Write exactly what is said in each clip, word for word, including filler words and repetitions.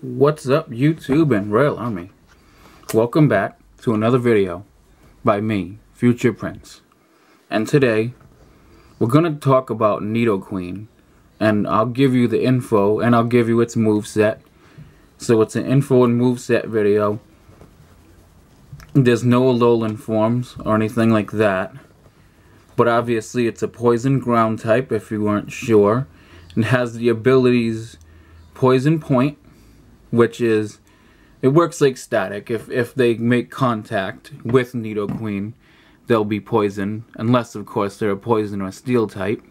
What's up, YouTube and Royal Army? Welcome back to another video by me, Future Prince. And today, we're going to talk about Nidoqueen. And I'll give you the info, and I'll give you its moveset. So it's an info and moveset video. There's no Alolan forms or anything like that. But obviously it's a poison ground type, if you weren't sure. It has the abilities Poison Point, which is, it works like static. If if they make contact with Nidoqueen, they'll be poisoned, unless of course they're a poison or steel type.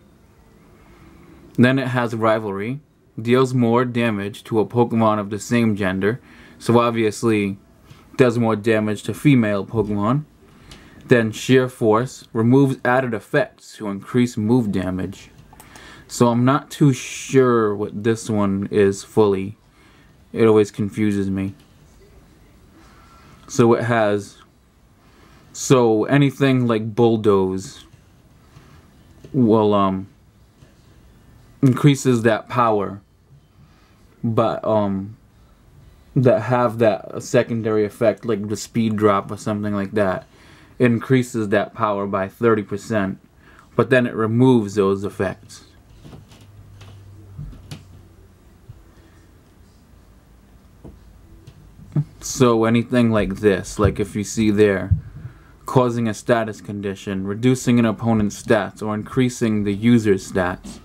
Then it has Rivalry, deals more damage to a Pokemon of the same gender, so obviously does more damage to female Pokemon. Then Sheer Force, removes added effects to increase move damage. So I'm not too sure what this one is fully. It always confuses me. So it has, so anything like Bulldoze will um increases that power, but um that have that secondary effect, like the speed drop or something like that, it increases that power by thirty percent, but then it removes those effects. So anything like this, like if you see there, causing a status condition, reducing an opponent's stats, or increasing the user's stats.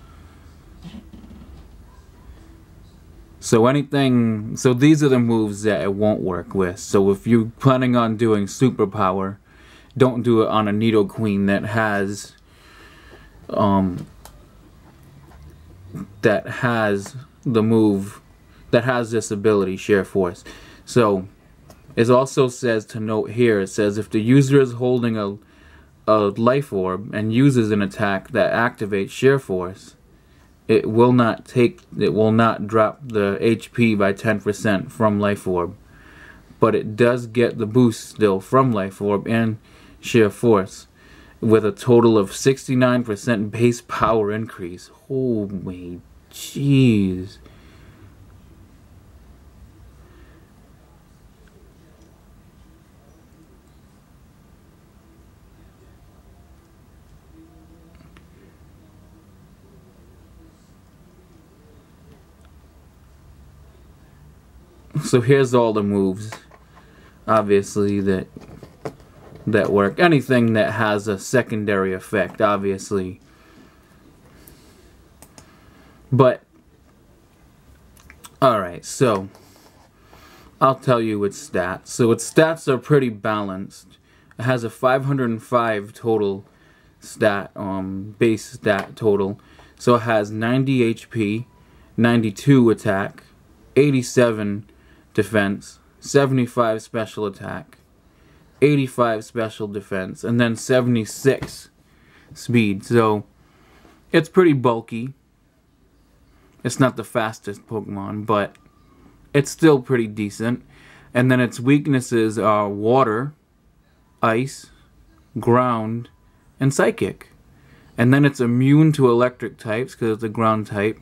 So anything, so these are the moves that it won't work with. So if you're planning on doing superpower, don't do it on a Nidoqueen that has, um, that has the move, that has this ability, Sheer Force. So, it also says to note here, it says if the user is holding a, a life orb and uses an attack that activates Sheer Force, it will not take, it will not drop the H P by ten percent from life orb. But it does get the boost still from life orb and Sheer Force, with a total of sixty-nine percent base power increase. Holy jeez. So here's all the moves, obviously, that that work. Anything that has a secondary effect, obviously. But, alright, so, I'll tell you its stats. So its stats are pretty balanced. It has a five hundred five total stat, um, base stat total. So it has ninety H P, ninety-two attack, eighty-seven defense, seventy-five special attack, eighty-five special defense, and then seventy-six speed. So it's pretty bulky. It's not the fastest Pokemon, but it's still pretty decent. And then its weaknesses are water, ice, ground, and psychic. And then it's immune to electric types because it's a ground type.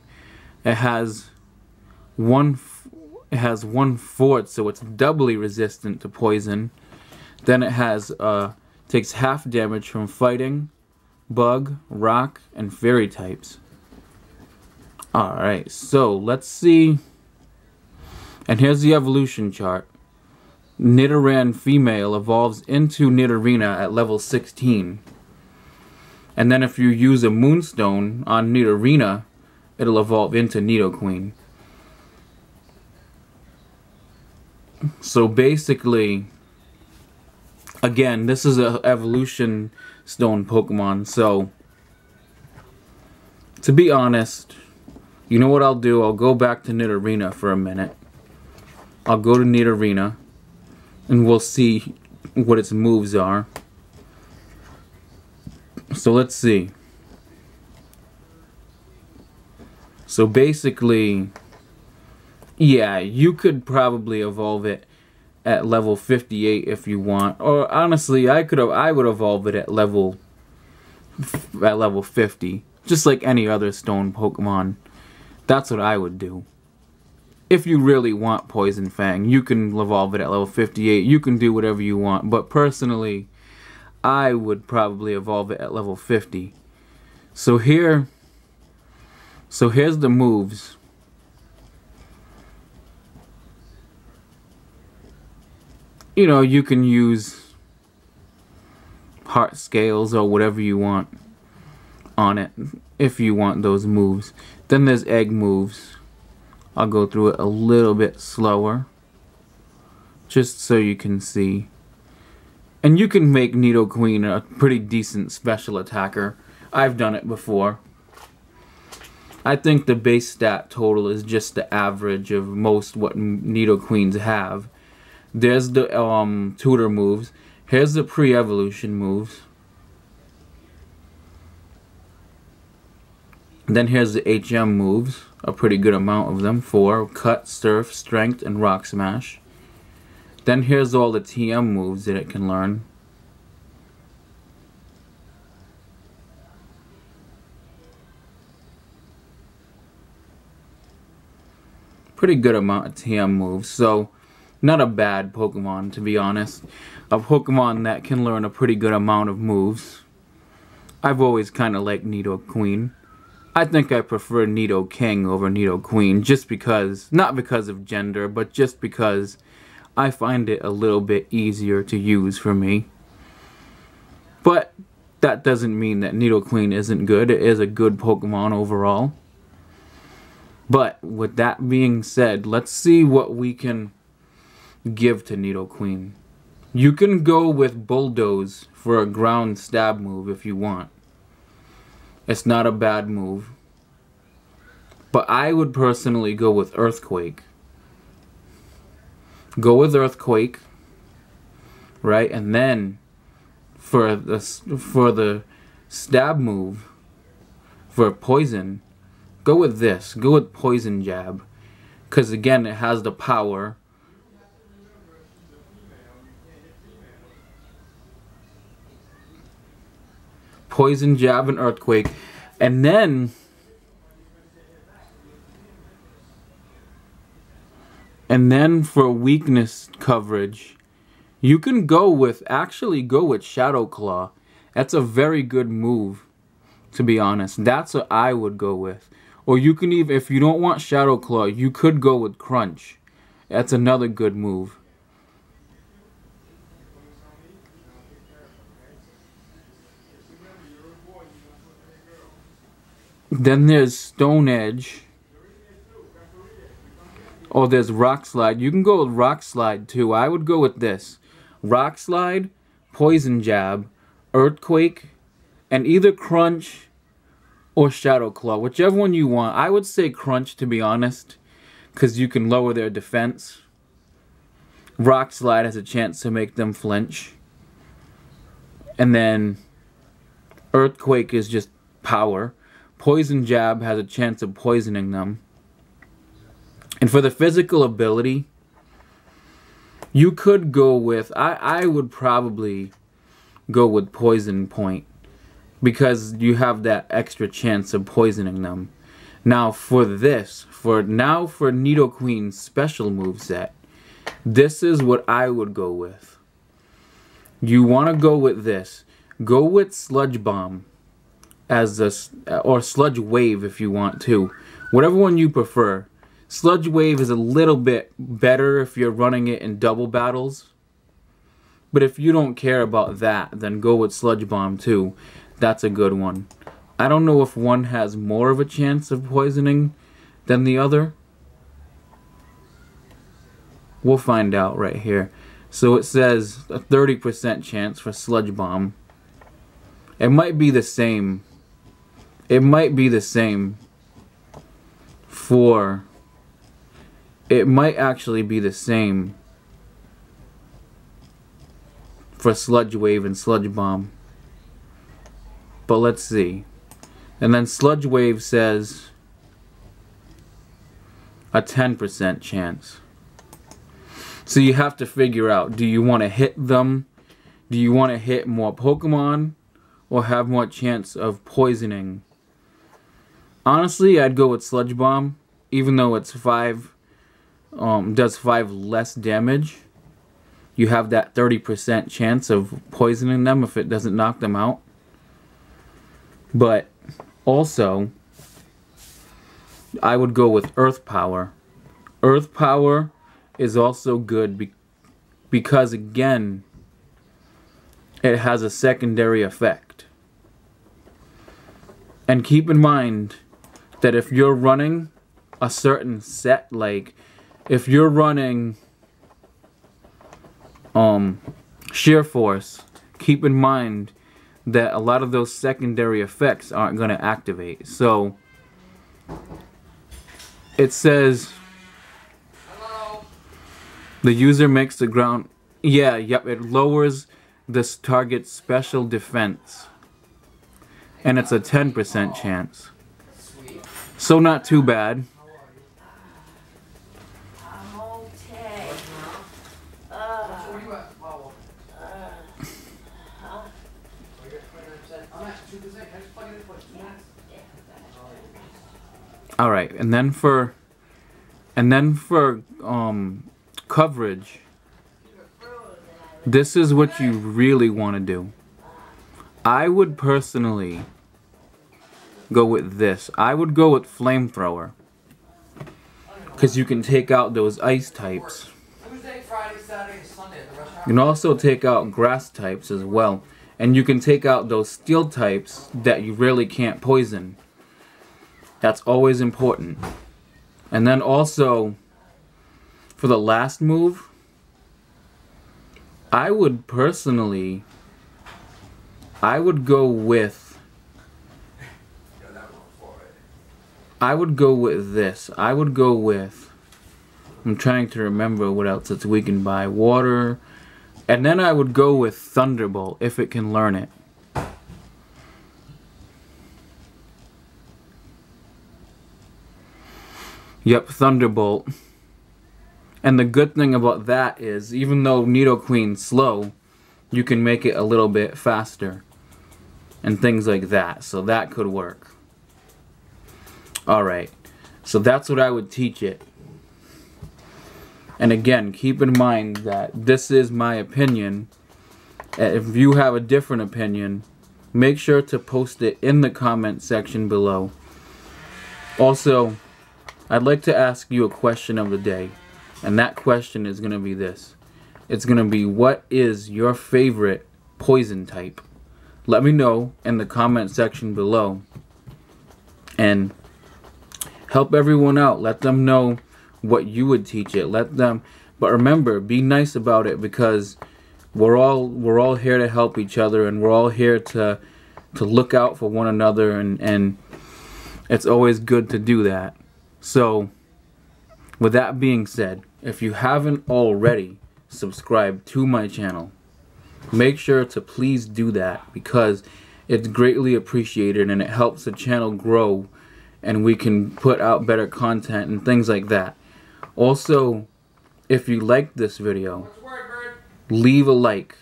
It has one It has one fourth, so it's doubly resistant to poison. Then it has, uh, takes half damage from fighting, bug, rock, and fairy types. Alright, so let's see. And here's the evolution chart. Nidoran female evolves into Nidorina at level sixteen. And then if you use a Moonstone on Nidorina, it'll evolve into Nidoqueen. So basically, again, this is an evolution stone Pokemon, so to be honest, you know what I'll do? I'll go back to Nidorina for a minute. I'll go to Nidorina, and we'll see what its moves are. So let's see. So basically, yeah, you could probably evolve it at level fifty-eight if you want, or honestly, I could have, I would evolve it at level at level fifty, just like any other stone Pokemon. That's what I would do if you really want Poison Fang, you can evolve it at level fifty-eight. You can do whatever you want. But personally, I would probably evolve it at level fifty. So here, so here's the moves. You know, you can use heart scales or whatever you want on it if you want those moves. Then there's egg moves. I'll go through it a little bit slower just so you can see. And you can make Nidoqueen a pretty decent special attacker. I've done it before. I think the base stat total is just the average of most what Nidoqueens have. There's the um, tutor moves. Here's the pre-evolution moves. Then here's the H M moves. A pretty good amount of them. Four. Cut, Surf, Strength, and Rock Smash. Then here's all the T M moves that it can learn. Pretty good amount of T M moves. So, not a bad Pokemon, to be honest. A Pokemon that can learn a pretty good amount of moves. I've always kind of liked Nidoqueen. I think I prefer Nidoking over Nidoqueen, just because, not because of gender, but just because I find it a little bit easier to use for me. But that doesn't mean that Nidoqueen isn't good. It is a good Pokemon overall. But with that being said, let's see what we can give to Nidoqueen. You can go with Bulldoze for a ground stab move if you want. It's not a bad move. But I would personally go with Earthquake. Go with Earthquake, right? And then for the for the stab move for poison, go with this. Go with Poison Jab, because again it has the power. Poison Jab and Earthquake, and then and then for weakness coverage you can go with actually go with Shadow Claw. That's a very good move, to be honest. That's what I would go with. Or you can, even if you don't want Shadow Claw, you could go with Crunch. That's another good move. Then there's Stone Edge. Or there's Rock Slide. You can go with Rock Slide too. I would go with this. Rock Slide, Poison Jab, Earthquake, and either Crunch or Shadow Claw. Whichever one you want. I would say Crunch, to be honest, because you can lower their defense. Rock Slide has a chance to make them flinch. And then Earthquake is just power. Poison Jab has a chance of poisoning them. And for the physical ability, you could go with, I, I would probably go with Poison Point, because you have that extra chance of poisoning them. Now for this, for now for Nidoqueen's special moveset, this is what I would go with. You want to go with this. Go with Sludge Bomb. As a, or Sludge Wave if you want to. Whatever one you prefer. Sludge Wave is a little bit better if you're running it in double battles. But if you don't care about that, then go with Sludge Bomb too. That's a good one. I don't know if one has more of a chance of poisoning than the other. We'll find out right here. So it says a thirty percent chance for Sludge Bomb. It might be the same. It might be the same for, it might actually be the same for Sludge Wave and Sludge Bomb. But let's see. And then Sludge Wave says a ten percent chance. So you have to figure out, do you want to hit them? Do you want to hit more Pokemon? Or have more chance of poisoning? Honestly, I'd go with Sludge Bomb, even though it's five um, does five less damage, you have that thirty percent chance of poisoning them if it doesn't knock them out. But also, I would go with Earth Power. Earth Power is also good be because, again, it has a secondary effect. And keep in mind that if you're running a certain set, like if you're running um, Sheer Force, keep in mind that a lot of those secondary effects aren't going to activate. So it says hello. The user makes the ground, yeah, yep, it lowers this target's special defense, and it's a ten percent chance, so not too bad. All right, and then for, and then for um, coverage, this is what you really want to do. I would personally go with this. I would go with Flamethrower, because you can take out those ice types. You can also take out grass types as well, and you can take out those steel types that you really can't poison. That's always important. And then also, for the last move, I would personally, I would go with, I would go with this. I would go with, I'm trying to remember what else it's weakened by, water. And then I would go with Thunderbolt, if it can learn it. Yep, Thunderbolt. And the good thing about that is, even though Nidoqueen's slow, you can make it a little bit faster. And things like that, so that could work. Alright, so that's what I would teach it. And again, keep in mind that this is my opinion. If you have a different opinion, make sure to post it in the comment section below. Also, I'd like to ask you a question of the day, and that question is going to be this. It's going to be, what is your favorite poison type? Let me know in the comment section below, and help everyone out. Let them know what you would teach it. Let them, but remember, be nice about it, because we're all we're all here to help each other, and we're all here to to look out for one another, and and it's always good to do that. So, with that being said, if you haven't already subscribed to my channel, make sure to please do that, because it's greatly appreciated and it helps the channel grow, and we can put out better content and things like that. Also, if you liked this video, leave a like,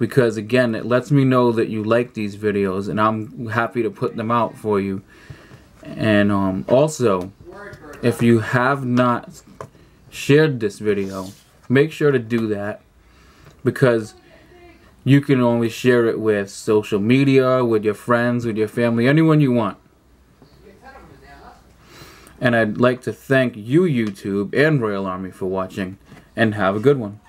because again, it lets me know that you like these videos, and I'm happy to put them out for you. And um, also, if you have not shared this video, make sure to do that, because you can only share it with social media, with your friends, with your family, anyone you want. And I'd like to thank you, YouTube, and Royal Army for watching, and have a good one.